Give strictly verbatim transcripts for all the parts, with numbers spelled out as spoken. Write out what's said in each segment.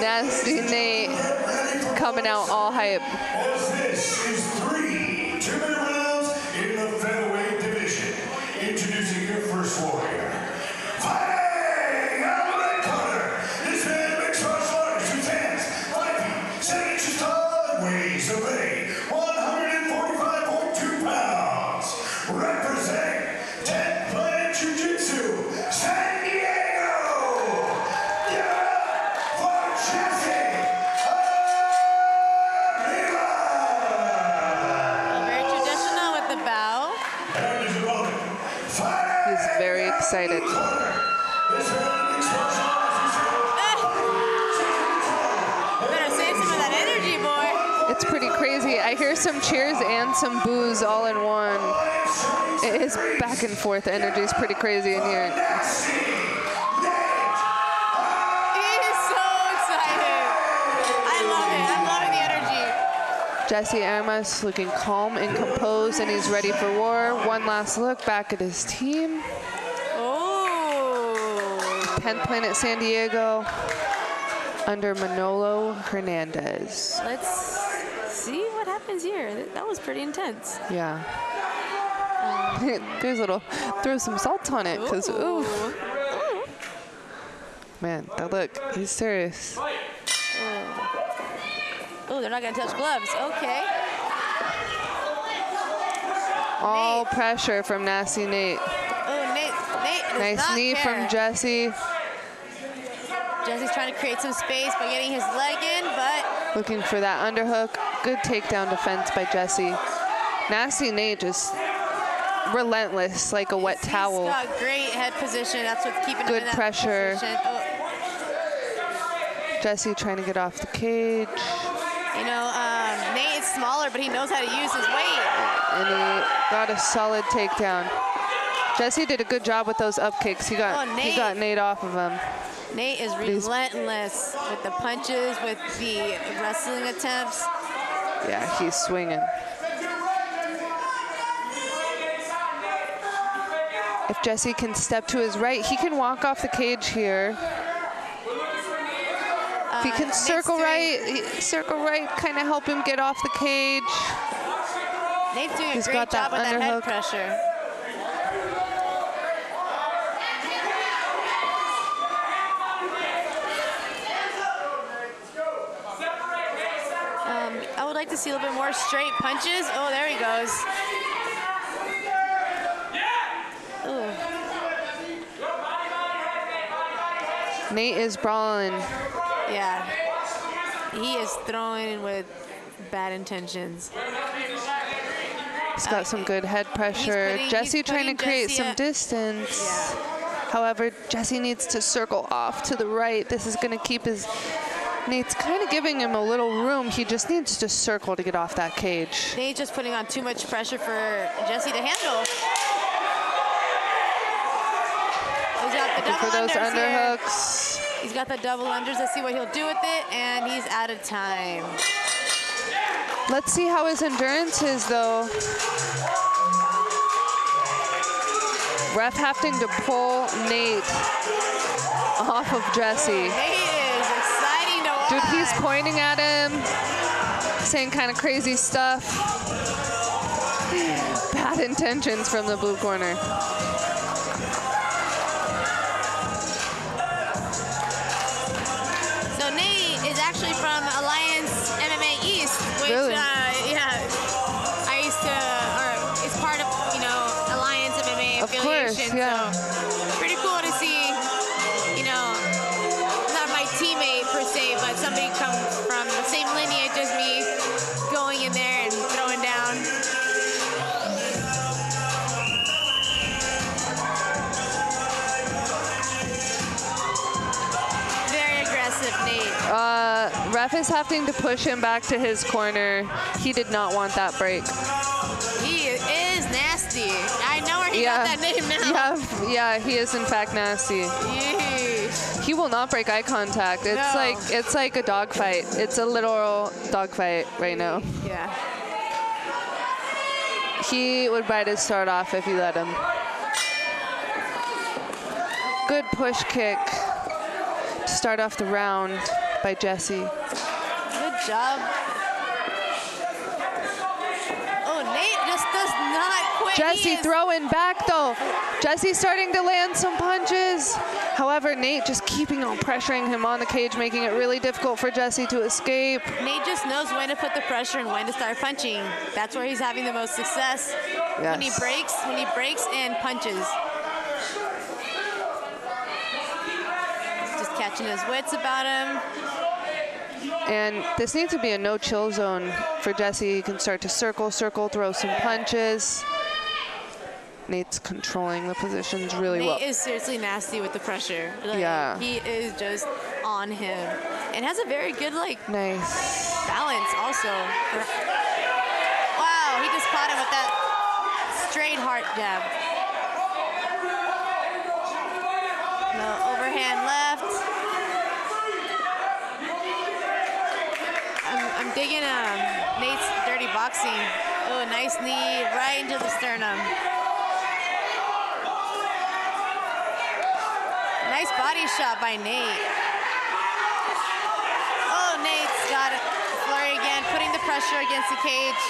Nasty Nate coming out all hype. This is three two-minute rounds in the featherweight division. Introducing your first warrior. Fighting out of the red corner. This man makes martial arts with hands, five feet, seven inches tall, and weighs away one forty-five point two pounds. Representing tenth Planet Jiu Jitsu San Diego. Give it up for Jesse Arimas. Very traditional with the bow. He's very excited. It's pretty crazy. I hear some cheers and some boos all in one. It is back and forth. Energy is pretty crazy in here. He is so excited. I love it. I'm loving the energy. Jesse Arimas looking calm and composed, and he's ready for war. One last look back at his team. Oh. tenth Planet San Diego under Manolo Hernandez. Let's see what happens here. That was pretty intense. Yeah. Um, There's a little, throw some salt on it, because ooh. ooh. Man, that look, he's serious. Oh, they're not gonna touch gloves, okay. All Nate. Pressure from Nasty Nate. Oh, Nate, Nate Nice not knee care. From Jesse. Jesse's trying to create some space by getting his leg in, but. Looking for that underhook. Good takedown defense by Jesse. Nasty Nate just relentless, like a wet he's, towel. He's got great head position. That's what's keeping Good him in pressure. That oh. Jesse trying to get off the cage. You know, um, Nate is smaller, but he knows how to use his weight. And he got a solid takedown. Jesse did a good job with those up kicks. He got, oh, he got Nate off of him. Nate is relentless with the punches, with the wrestling attempts. Yeah, he's swinging. If Jesse can step to his right, he can walk off the cage here. Uh, if he can circle right, circle right, kind of help him get off the cage. Nate's doing he's a great job with that head pressure. Like to see a little bit more straight punches. Oh, there he goes. Ooh. Nate is brawling. Yeah. He is throwing with bad intentions. He's got uh, some good head pressure. Putting, Jesse trying to create Jesse some up. distance. Yeah. However, Jesse needs to circle off to the right. This is going to keep his... Nate's kind of giving him a little room. He just needs to circle to get off that cage. Nate's just putting on too much pressure for Jesse to handle. He's got the double for those underhooks. Here. He's got the double unders. Let's see what he'll do with it. And he's out of time. Let's see how his endurance is, though. Ref having to pull Nate off of Jesse. Nate. Dude, he's pointing at him, saying kind of crazy stuff. Bad intentions from the blue corner. So Nate is actually from Alliance M M A East, which really? uh, yeah, I used to, or it's part of, you know, Alliance M M A affiliation. Of course, yeah. So pretty cool to see, you know. Teammate per se, but somebody comes from the same lineage as me going in there and throwing down. Very aggressive, Nate. Uh, ref is having to push him back to his corner. He did not want that break. He is nasty. I know where he yeah. got that name now. Yeah, yeah, he is in fact nasty. Yeah. He will not break eye contact. It's no. like it's like a dog fight. It's a literal dog fight right now. Yeah. He would bite his start off if you let him. Good push kick to start off the round by Jesse. Good job. Oh, Nate just does not quit. Jesse throwing back though. Jesse starting to land some punches. However, Nate just keeping on pressuring him on the cage, making it really difficult for Jesse to escape. Nate just knows when to put the pressure and when to start punching. That's where he's having the most success. Yes. When he breaks, when he breaks and punches. Catching his wits about him. And this needs to be a no-chill zone for Jesse. He can start to circle, circle, throw some punches. Nate's controlling the positions really Nate well. Nate is seriously nasty with the pressure. Like, yeah. He is just on him. And has a very good, like, nice balance also. Wow, he just caught him with that straight heart jab. No overhand left. I'm, I'm digging um, Nate's dirty boxing. Oh, nice knee right into the sternum. Nice body shot by Nate. Oh, Nate's got it. Flurry again, putting the pressure against the cage.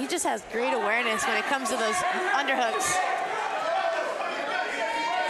He just has great awareness when it comes to those underhooks.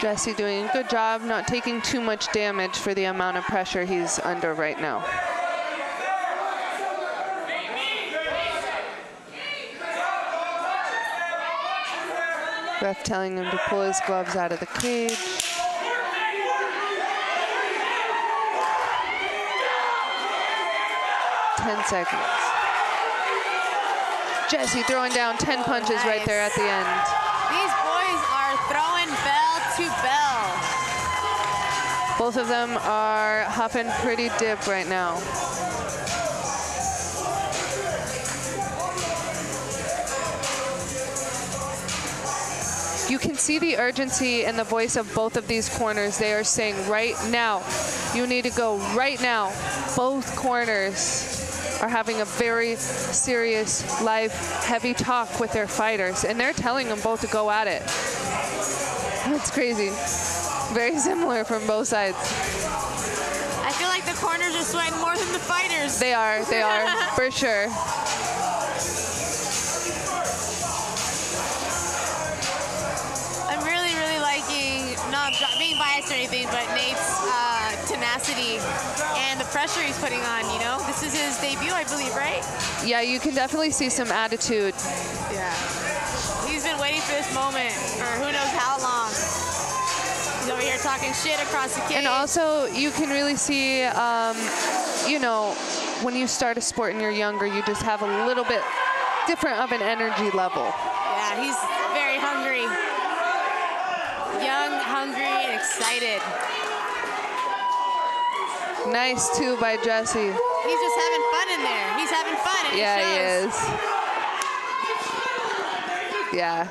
Jesse doing a good job, not taking too much damage for the amount of pressure he's under right now. Ref telling him to pull his gloves out of the cage. Ten seconds. Jesse throwing down ten oh, punches nice. Right there at the end. These boys are throwing bell to bell. Both of them are hopping pretty dip right now. You can see the urgency in the voice of both of these corners. They are saying right now, you need to go right now. Both corners are having a very serious, live, heavy talk with their fighters, and they're telling them both to go at it. That's crazy. Very similar from both sides. I feel like the corners are sweating more than the fighters. They are, they are, for sure. I'm really, really liking, not being biased or anything, but Nate's uh, tenacity and the pressure he's putting on, you know? This is his debut, I believe, right? Yeah, you can definitely see some attitude. Yeah. He's been waiting for this moment for who knows how long. He's over here talking shit across the cage. And also, you can really see, um, you know, when you start a sport and you're younger, you just have a little bit different of an energy level. Yeah, he's very hungry. Young, hungry, and excited. Nice, too, by Jesse. He's just having fun in there. He's having fun. And yeah, he is. Yeah.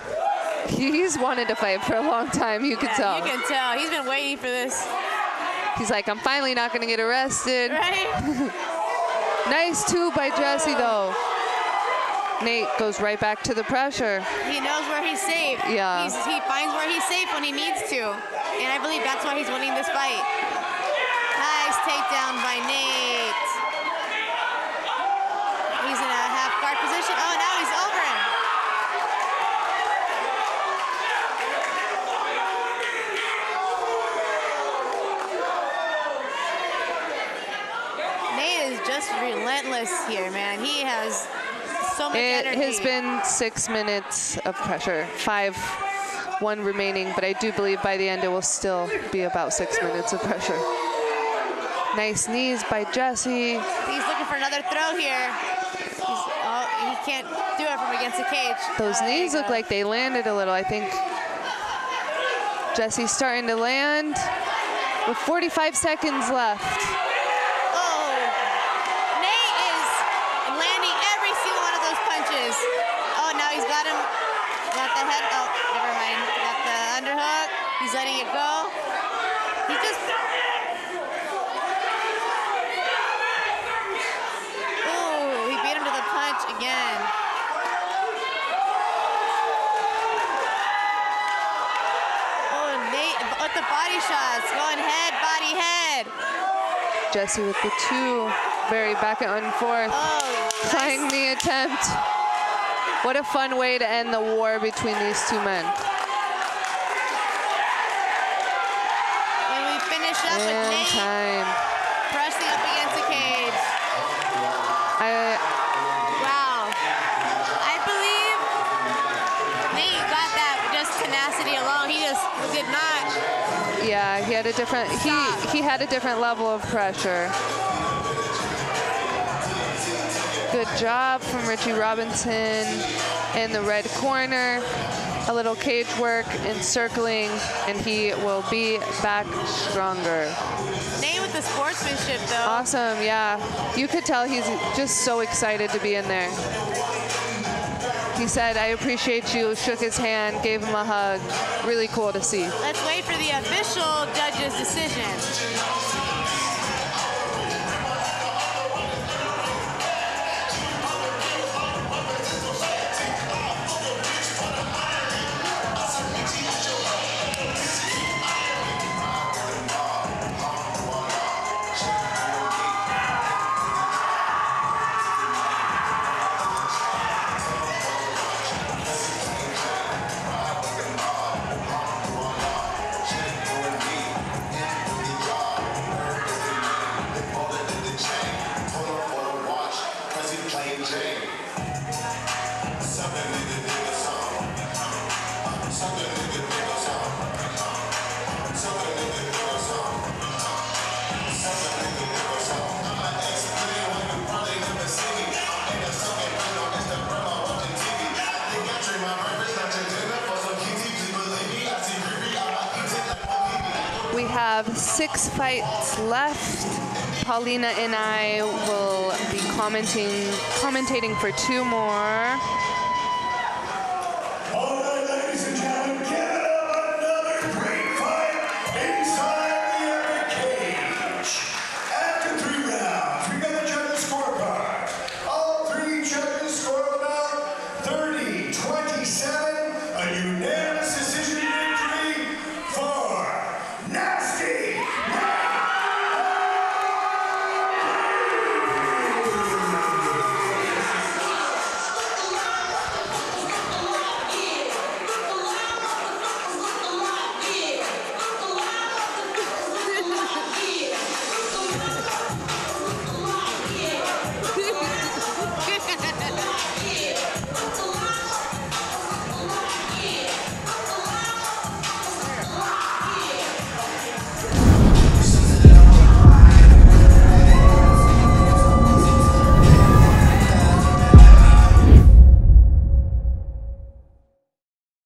He's wanted to fight for a long time, you can yeah, tell. You can tell. He's been waiting for this. He's like, I'm finally not going to get arrested. Right? Nice, too, by Jesse, though. Nate goes right back to the pressure. He knows where he's safe. Yeah. He's, he finds where he's safe when he needs to. And I believe that's why he's winning this fight. Nice takedown by Nate. He's in a half guard position. Oh, now he's over him. Nate is just relentless here, man. He has so much it energy. It has been six minutes of pressure, five. One remaining, but I do believe by the end it will still be about six minutes of pressure. Nice knees by Jesse. He's looking for another throw here. He's, oh, he can't do it from against the cage. Those oh, knees look like they landed a little, I think. Jesse's starting to land with forty-five seconds left. Oh, Nate is landing every single one of those punches. Oh, now he's got him. Got the head. Oh, never mind. Got the underhook. He's letting it go. He just. Again. Oh, Look, the body shots, going head, body, head. Jesse with the two, very back and forth, oh, playing nice. The attempt. What a fun way to end the war between these two men. And we finish up and with Nate time. Pressing up against the cage. I, Yeah, he had a different he he had a different level of pressure. Good job from Richie Robinson in the red corner. A little cage work and circling, and he will be back stronger. Nate with the sportsmanship though. Awesome, yeah. You could tell he's just so excited to be in there. He said, I appreciate you, shook his hand, gave him a hug. Really cool to see. Let's wait for the official judge's decision. We have six fights left. Paulina and I will be commenting, commentating for two more.